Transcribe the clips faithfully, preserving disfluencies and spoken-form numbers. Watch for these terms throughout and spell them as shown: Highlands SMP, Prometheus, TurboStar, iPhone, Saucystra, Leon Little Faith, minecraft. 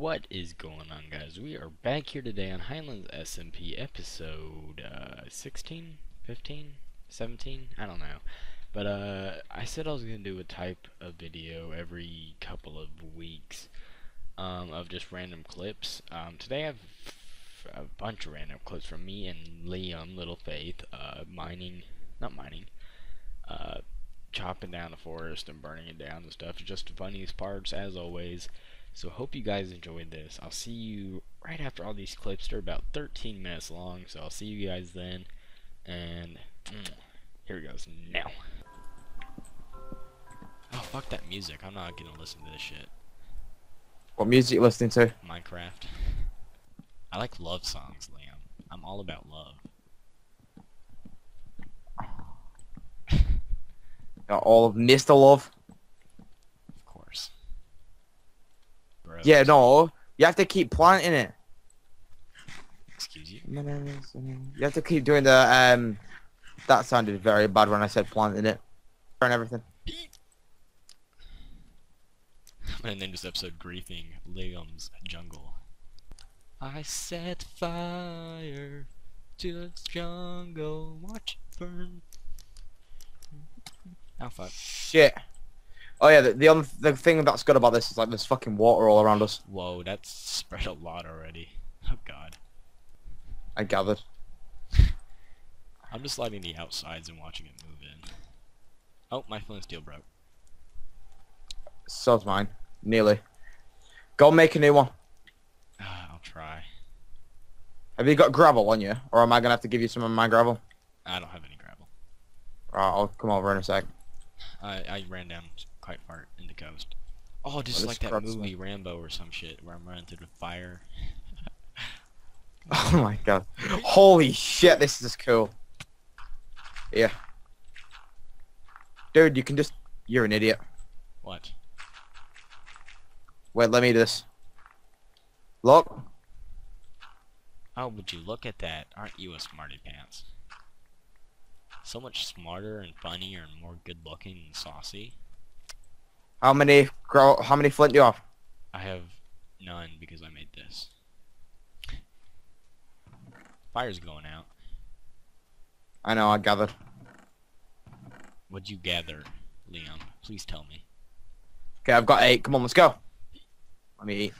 What is going on, guys? We are back here today on Highlands S M P episode uh, sixteen, fifteen, seventeen, I don't know. But uh, I said I was going to do a type of video every couple of weeks um, of just random clips. Um, today I have a bunch of random clips from me and Leon Little Faith uh, mining, not mining, uh, chopping down the forest and burning it down and stuff. Just the funniest parts as always. So hope you guys enjoyed this. I'll see you right after all these clips. They're about thirteen minutes long, so I'll see you guys then. And mm, here it goes now. Oh, fuck that music. I'm not gonna listen to this shit. What music you listening to? Minecraft. I like love songs, Liam. I'm all about love. Not all of Mister Love? Yeah, no, you have to keep planting it. Excuse you? You have to keep doing the, um, that sounded very bad when I said planting it. And everything. I'm gonna name this episode Griefing Liam's Jungle. I set fire to this jungle, watch it burn. Oh, fuck. Shit. Oh yeah, the, the other th the thing that's good about this is like there's fucking water all around us. Whoa, that's spread a lot already. Oh god. I gathered. I'm just lighting the outsides and watching it move in. Oh, my flint steel broke. So's mine. Nearly. Go make a new one. I'll try. Have you got gravel on you, or am I gonna have to give you some of my gravel? I don't have any gravel. Alright, I'll come over in a sec. I I ran down quite far in the coast. Oh, just oh, like that movie like... Rambo or some shit where I'm running through the fire. Oh my god. Holy shit, this is cool. Yeah. Dude, you can just... You're an idiot. What? Wait, let me do this. Look. Oh, would you look at that? Aren't you a smarty pants? So much smarter and funnier and more good looking and saucy. How many grow how many flint do you have? I have none because I made this. Fire's going out. I know, I gathered. What'd you gather, Liam? Please tell me. Okay, I've got eight. Come on, let's go. Let me eat.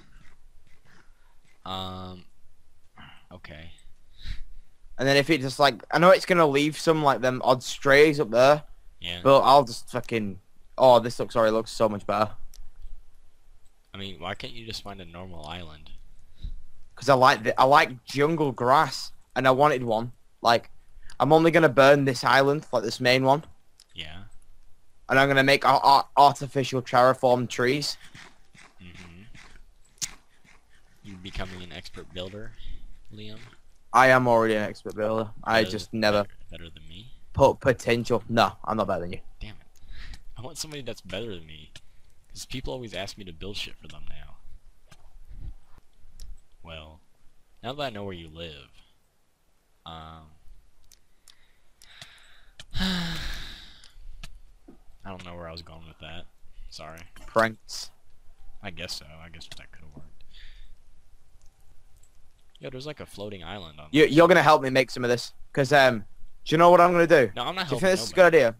Um okay. And then if it just like, I know it's gonna leave some like them odd strays up there. Yeah. But I'll just fucking, oh this looks already looks so much better. I mean, why can't you just find a normal island? Cause I like the, I like jungle grass, and I wanted one. Like, I'm only gonna burn this island, like this main one. Yeah. And I'm gonna make ar artificial terraformed trees. Mm-hmm. You becoming an expert builder, Liam? I am already an expert builder. I better, just never better, better than me. Put potential. No, I'm not better than you. Damn it! I want somebody that's better than me, because people always ask me to build shit for them now. Well, now that I know where you live, um, I don't know where I was going with that. Sorry. Pranks. I guess so. I guess that could have worked. Yo, there's like a floating island on you, You're gonna help me make some of this, cause um, do you know what I'm gonna do? No, I'm not helping. Do you think this is a good idea?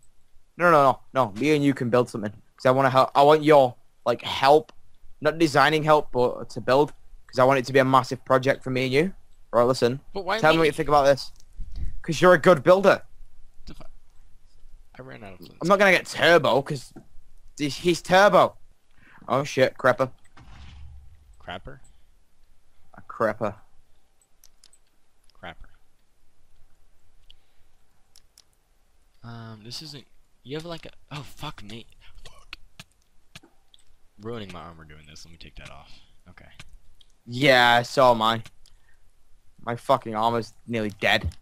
No, no, no, no. Me and you can build something, cause I wanna help. I want your like help, not designing help, but to build, cause I want it to be a massive project for me and you. All right, listen. But why tell me what you think about this, cause you're a good builder. I ran out of. I'm not gonna get turbo, cause he's, he's turbo. Oh shit, crapper. Crapper. A crapper. Um, this isn't... You have like a... Oh, fuck me. Fuck. Ruining my armor doing this. Let me take that off. Okay. Yeah, I saw mine. My fucking armor's nearly dead.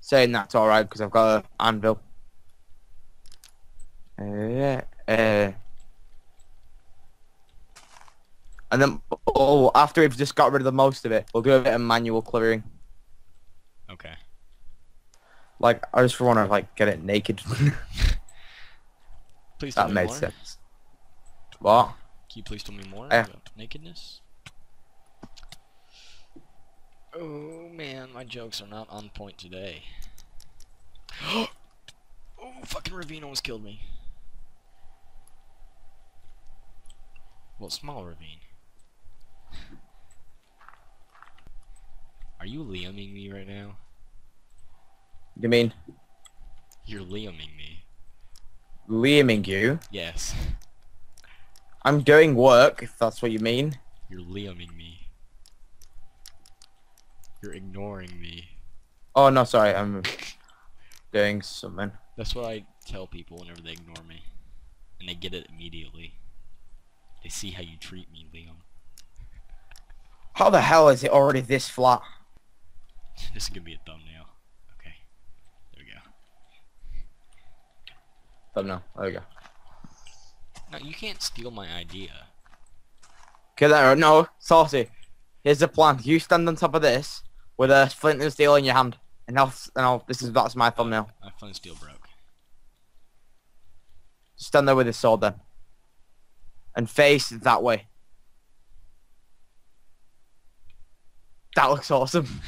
Saying that's alright, because I've got an anvil. Uh, uh. And then... Oh, after we've just got rid of the most of it, we'll do a bit of manual clearing. Okay. Like, I just want to, like, get it naked. Please. That made more sense. What? Can you please tell me more yeah. about nakedness? Oh man, my jokes are not on point today. Oh, fucking ravine almost killed me. Well, small ravine. Are you Liaming me right now? You mean? You're Liaming me. Liaming you? Yes. I'm doing work, if that's what you mean. You're Liaming me. You're ignoring me. Oh no, sorry, I'm doing something. That's what I tell people whenever they ignore me. And they get it immediately. They see how you treat me, Liam. How the hell is it already this flat? This is gonna be a thumbnail. Okay. There we go. Thumbnail. There we go. No, you can't steal my idea. Okay, there. No, Saucy. Here's the plan. You stand on top of this with a flint and steel in your hand, and I'll. And I'll. This is that's my thumbnail. My flint and steel broke. Stand there with his sword then, and face that way. That looks awesome.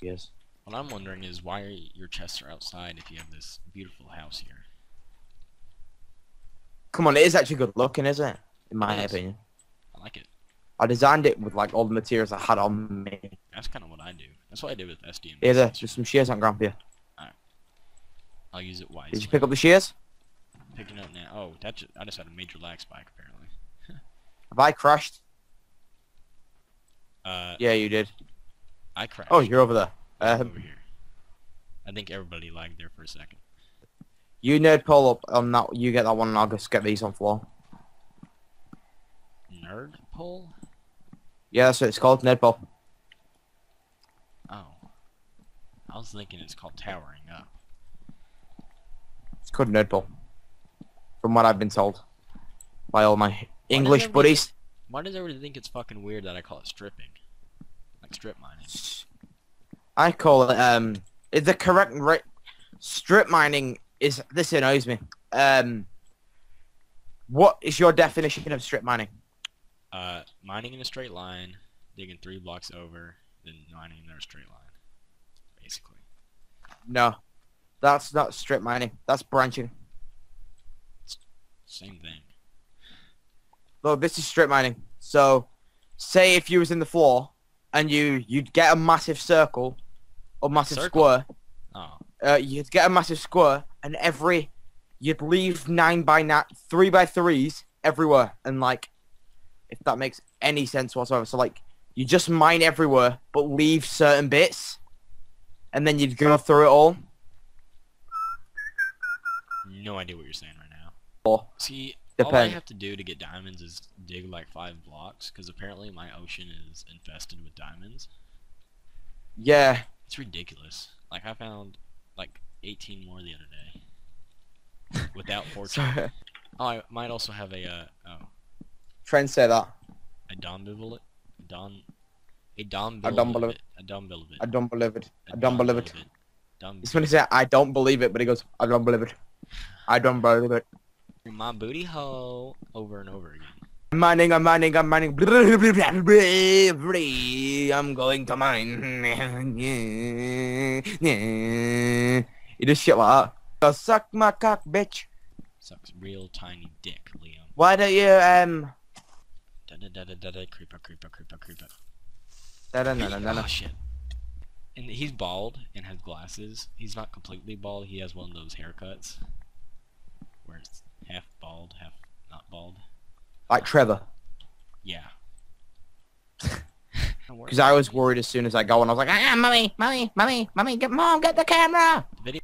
Yes. What I'm wondering is why your chests are outside if you have this beautiful house here. Come on, it is actually good looking, isn't it? In my yes. opinion. I like it. I designed it with like all the materials I had on me. That's kind of what I do. That's what I did with S D M. Here, there. Just some shears on ground for you. Alright. I'll use it wisely. Did you pick up the shears? I'm picking up now. Oh, that just, I just had a major lag spike apparently. Have I crashed? Uh, yeah, you did. I crashed. Oh, you're over there. Um, over here. I think everybody lagged there for a second. You nerd pull up on that. You get that one, and I'll just get these on floor. Nerd pull? Yeah, that's what it's called. Nerd pull. Oh. I was thinking it's called towering up. It's called nerd pull. From what I've been told by all my English buddies. Why does everybody think it's fucking weird that I call it stripping? Like strip mining. I call it, um, it's the correct right. Strip mining is, this annoys me. Um, what is your definition of strip mining? Uh, mining in a straight line, digging three blocks over, then mining in a straight line, basically. No, that's not strip mining. That's branching. Same thing. Look, this is strip mining. So, say if you was in the floor and you you'd get a massive circle or massive circle? square. Oh. Uh, you'd get a massive square, and every you'd leave nine by nine, three by threes everywhere, and like, if that makes any sense whatsoever. So like, you just mine everywhere, but leave certain bits, and then you'd go through it all. No idea what you're saying right now. Or see. Depend. All I have to do to get diamonds is dig like five blocks, because apparently my ocean is infested with diamonds. Yeah. It's ridiculous. Like, I found like eighteen more the other day. Without fortune. Oh, I might also have a, uh, oh. Friends say that. A dom bill it. Don. A dom bill. I don't believe it. I don't believe it. I don't believe it. I don't believe it. It's when he says, I don't believe it, but he goes, I don't believe it. I don't believe it. My booty hole over and over again. I'm mining, I'm mining, I'm mining. I'm going to mine. You do shit like that. So suck my cock, bitch. Sucks real tiny dick, Liam. Why don't you, um. Da da da da da da. Creeper, creeper, creeper, creeper. Da da da da da. Oh shit. And he's bald and has glasses. He's not completely bald, he has one of those haircuts. Where it's half bald, half not bald. Like Trevor. Yeah. Because I was worried as soon as I go and I was like, ah, mommy, mommy, mommy, mommy, get mom, get the camera. Video.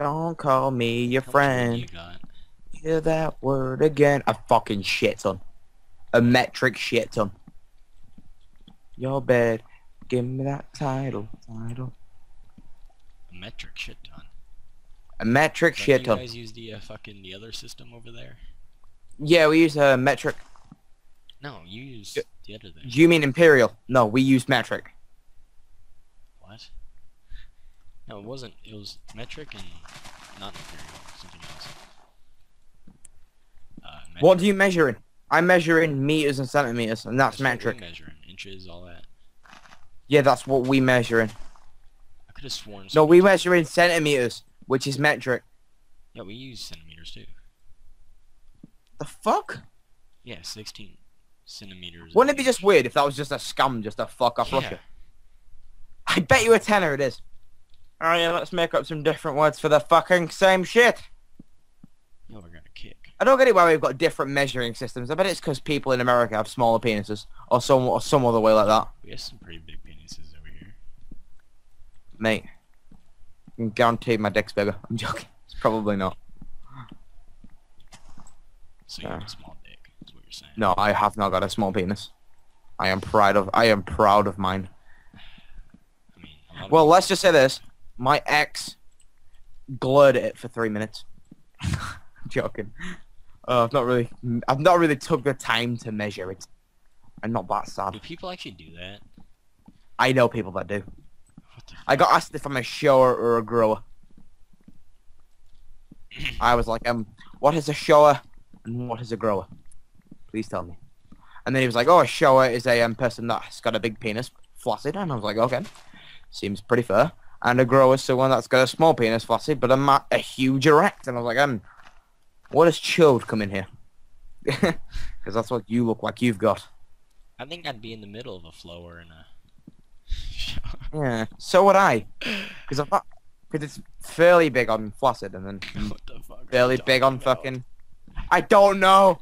Don't call me your How friend. You Hear that word again? A fucking shit ton. A metric shit ton. Your bed. Give me that title. Title. A metric shit ton. A metric so shit ton. You guys use the uh, fucking the other system over there? Yeah, we use a uh, metric. No, you use y the other thing. You mean imperial? No, we use metric. What? No, it wasn't. It was metric and not imperial. Something else. Uh, metric. What do you measure in? I measure in meters and centimeters, and that's, that's metric. What we measure in inches, all that. Yeah, that's what we measure in. I could have sworn. No, we measure in centimeters, which is metric. Yeah, we use centimeters too. The fuck? Yeah, sixteen centimeters. Wouldn't it be just weird if that was just a scam, just a fuck up Russia? I bet you a tenner it is. Alright, yeah, let's make up some different words for the fucking same shit. No, we're gonna kick. I don't get it why we've got different measuring systems. I bet it's because people in America have smaller penises, or some or some other way like that. We have some pretty big penises over here, mate. I can guarantee my dick's bigger. I'm joking. It's probably not. So you have a small dick, is what you're saying. No, I have not got a small penis. I am proud of. I am proud of mine. I mean, a lot of well, let's just say this. My ex glared at it for three minutes. I'm joking. Uh, I've not really, I've not really took the time to measure it. I'm not that sad. Do people actually do that? I know people that do. What the I got asked if I'm a shower or a grower. I was like, um, what is a shower? And what is a grower? Please tell me. And then he was like, oh, a shower is a um, person that's got a big penis, flaccid. And I was like, okay, seems pretty fair. And a grower is someone that's got a small penis, flaccid, but a, a huge erect. And I was like, um, what does chode come in here? Because that's what you look like you've got. I think I'd be in the middle of a flower and a shower. Yeah, so would I. Because it's fairly big on flaccid and then what the fuck fairly big on fucking... I don't know.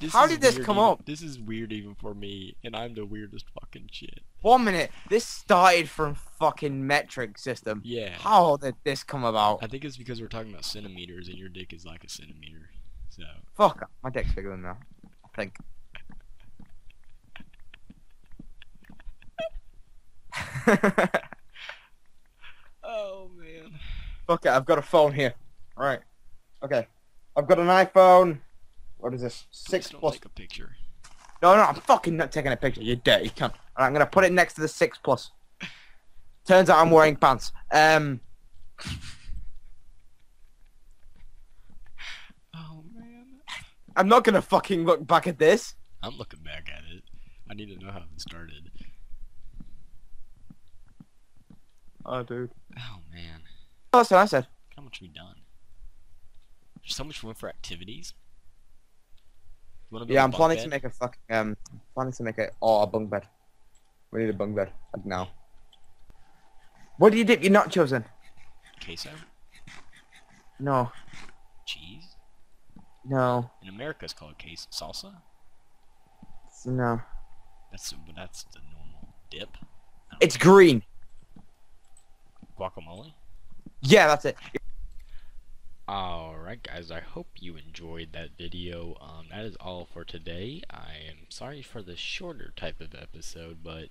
This How did this come even, up? This is weird even for me, and I'm the weirdest fucking shit. One minute. This started from fucking metric system. Yeah. How did this come about? I think it's because we're talking about centimeters, and your dick is like a centimeter. So. Fuck. My dick's bigger than that. I think. Oh man. Fuck it. I've got a phone here. All right. Okay, I've got an iPhone. What is this? Six Please don't plus. Take a picture. No, no, I'm fucking not taking a picture. You dirty cunt. All right, I'm gonna put it next to the six plus. Turns out I'm wearing pants. Um. Oh man. I'm not gonna fucking look back at this. I'm looking back at it. I need to know how it started. Oh, dude. Oh man. Oh, that's what I said. How much we done? There's so much room for activities. Yeah, I'm planning bed? to make a fucking um, I'm planning to make a oh a bunk bed. We need a bunk bed like now. What do you dip your nachos in? Queso. No. Cheese. No. In America, it's called queso salsa. No. That's that's the normal dip. It's know. green. Guacamole. Yeah, that's it. Alright guys, I hope you enjoyed that video. Um, that is all for today. I am sorry for the shorter type of episode, but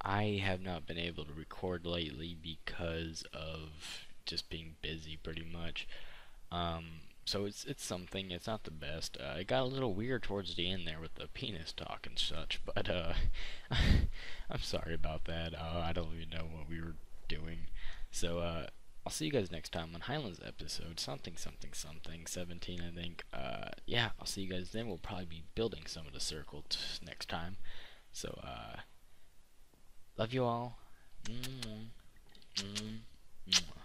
I have not been able to record lately because of just being busy pretty much. Um, so it's it's something, it's not the best. Uh, it got a little weird towards the end there with the penis talk and such, but uh, I'm sorry about that. Uh, I don't even know what we were doing. So, uh, I'll see you guys next time on Highlands episode something something something seventeen I think. Uh, yeah, I'll see you guys then. We'll probably be building some of the circle next time. So uh, love you all. Mm-hmm. Mm-hmm.